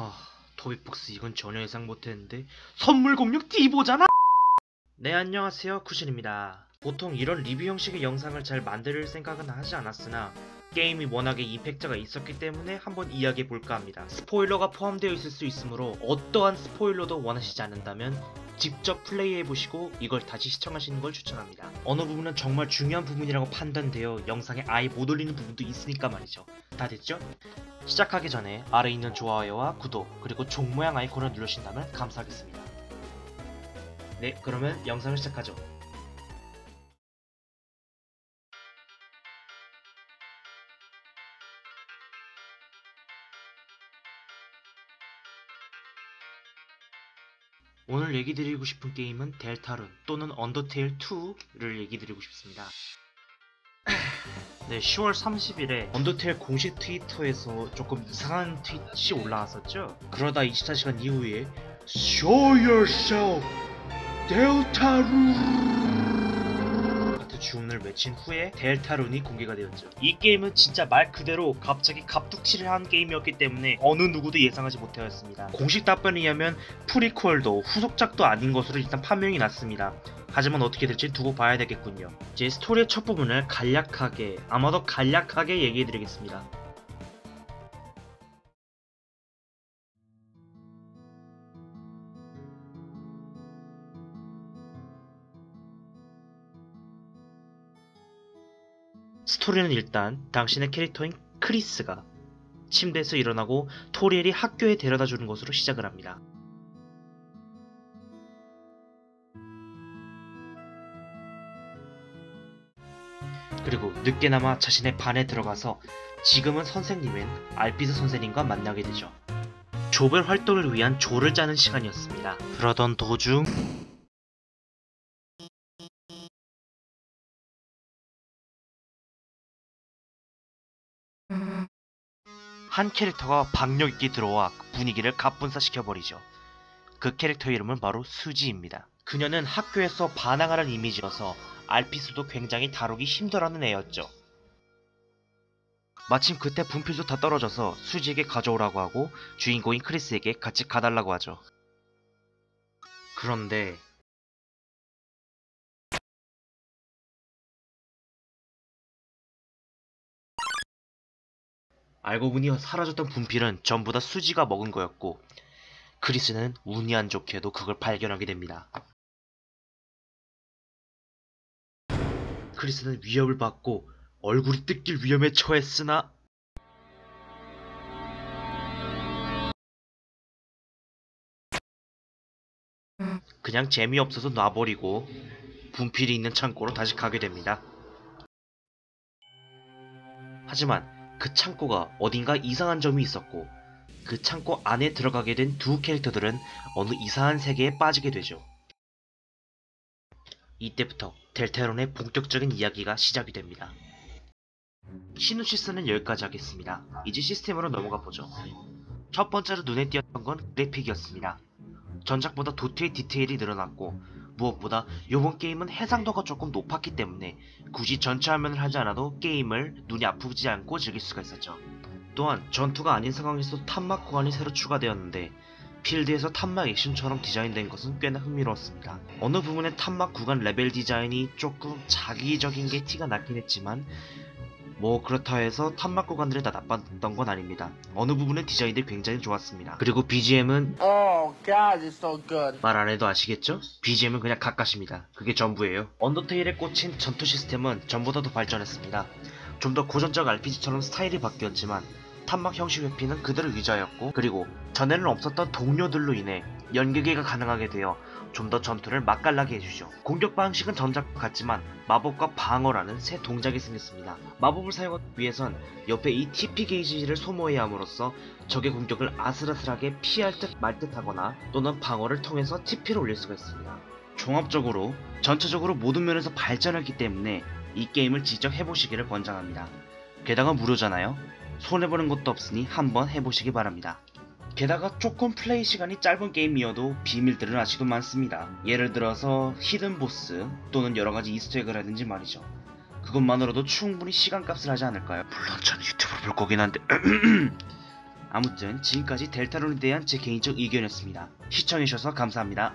하... 토비폭스 이건 전혀 예상 못했는데 선물 공략 디보잖아! 네, 안녕하세요, 쿠신입니다. 보통 이런 리뷰 형식의 영상을 잘 만들 생각은 하지 않았으나 게임이 워낙에 임팩트가 있었기 때문에 한번 이야기해볼까 합니다. 스포일러가 포함되어 있을 수 있으므로 어떠한 스포일러도 원하시지 않는다면 직접 플레이해보시고 이걸 다시 시청하시는 걸 추천합니다. 어느 부분은 정말 중요한 부분이라고 판단되어 영상에 아예 못 올리는 부분도 있으니까 말이죠. 다 됐죠? 시작하기 전에 아래 있는 좋아요와 구독, 그리고 종 모양 아이콘을 눌러주신다면 감사하겠습니다. 네, 그러면 영상을 시작하죠. 오늘 얘기드리고 싶은 게임은 델타룬 또는 언더테일 2를 얘기드리고 싶습니다. 네, 10월 30일에 언더테일 공식 트위터에서 조금 이상한 트윗이 올라왔었죠. 그러다 24시간 이후에 Show yourself, 델타룬 같은 주문을 외친 후에 델타룬이 공개가 되었죠. 이 게임은 진짜 말 그대로 갑자기 갑툭튀를 한 게임이었기 때문에 어느 누구도 예상하지 못하였습니다. 공식 답변에 의하면 프리퀄도 후속작도 아닌 것으로 일단 판명이 났습니다. 하지만 어떻게 될지 두고 봐야 되겠군요. 제 스토리의 첫 부분을 간략하게, 아마도 간략하게 얘기해드리겠습니다. 스토리는 일단 당신의 캐릭터인 크리스가 침대에서 일어나고 토리엘이 학교에 데려다주는 것으로 시작을 합니다. 그리고 늦게나마 자신의 반에 들어가서 지금은 선생님인 알피스 선생님과 만나게 되죠. 조별 활동을 위한 조를 짜는 시간이었습니다. 그러던 도중 한 캐릭터가 박력있게 들어와 분위기를 갑분싸시켜버리죠. 그 캐릭터 이름은 바로 수지입니다. 그녀는 학교에서 반항하는 이미지여서 알피스도 굉장히 다루기 힘들어하는 애였죠. 마침 그때 분필도 다 떨어져서 수지에게 가져오라고 하고 주인공인 크리스에게 같이 가달라고 하죠. 그런데 알고 보니 사라졌던 분필은 전부 다 수지가 먹은 거였고, 크리스는 운이 안 좋게도 그걸 발견하게 됩니다. 크리스는 위협을 받고 얼굴이 뜯길 위험에 처했으나 그냥 재미없어서 놔버리고 분필이 있는 창고로 다시 가게 됩니다. 하지만 그 창고가 어딘가 이상한 점이 있었고, 그 창고 안에 들어가게 된 두 캐릭터들은 어느 이상한 세계에 빠지게 되죠. 이때부터 델타룬의 본격적인 이야기가 시작이 됩니다. 시놉시스는 여기까지 하겠습니다. 이제 시스템으로 넘어가 보죠. 첫 번째로 눈에 띄었던 건 그래픽이었습니다. 전작보다 도트의 디테일이 늘어났고, 무엇보다 요번 게임은 해상도가 조금 높았기 때문에 굳이 전체 화면을 하지 않아도 게임을 눈이 아프지 않고 즐길 수가 있었죠. 또한 전투가 아닌 상황에서도 탄막 구간이 새로 추가되었는데 필드에서 탄막 액션처럼 디자인된 것은 꽤나 흥미로웠습니다. 어느 부분에 탄막 구간 레벨 디자인이 조금 자기적인 게 티가 났긴 했지만 뭐 그렇다 해서 탄막 구간들이 다 나빴던 건 아닙니다. 어느 부분의 디자인들이 굉장히 좋았습니다. 그리고 BGM은 oh, God, it's so good. 말 안해도 아시겠죠? BGM은 그냥 가까십니다. 그게 전부예요. 언더테일에 꽂힌 전투 시스템은 전보다 더 발전했습니다. 좀 더 고전적 RPG처럼 스타일이 바뀌었지만 탄막 형식 회피는 그대로 유지하였고, 그리고 전에는 없었던 동료들로 인해 연계가 가능하게 되어 좀 더 전투를 맛깔나게 해주죠. 공격 방식은 전작과 같지만 마법과 방어라는 새 동작이 생겼습니다. 마법을 사용하기 위해선 옆에 이 TP 게이지를 소모해야 함으로써 적의 공격을 아슬아슬하게 피할 듯 말 듯 하거나 또는 방어를 통해서 TP를 올릴 수가 있습니다. 종합적으로 전체적으로 모든 면에서 발전했기 때문에 이 게임을 직접 해보시기를 권장합니다. 게다가 무료잖아요. 손해보는 것도 없으니 한번 해보시기 바랍니다. 게다가 조금 플레이 시간이 짧은 게임이어도 비밀들은 아직도 많습니다. 예를 들어서 히든보스 또는 여러가지 이스터에그라든지 말이죠. 그것만으로도 충분히 시간값을 하지 않을까요? 물론 저는 유튜브를 볼 거긴 한데 아무튼 지금까지 델타룬에 대한 제 개인적 의견이었습니다. 시청해주셔서 감사합니다.